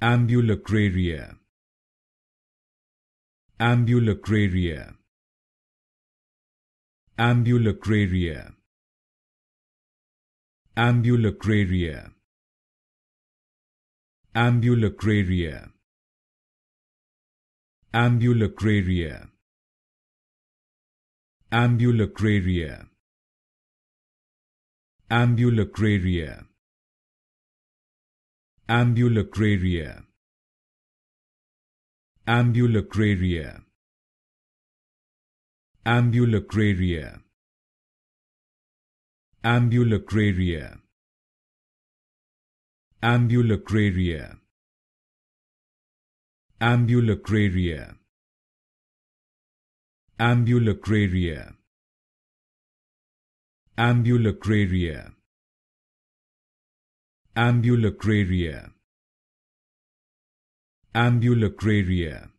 Ambulacraria. Ambulacraria. Ambulacraria. Ambulacraria. Ambulacraria. Ambulacraria. Ambulacraria. Ambulacraria. Ambulacraria. Ambulacraria. Ambulacraria. Ambulacraria. Ambulacraria. Ambulacraria. Ambulacraria. Ambulacraria. Ambulacraria. Ambulacraria.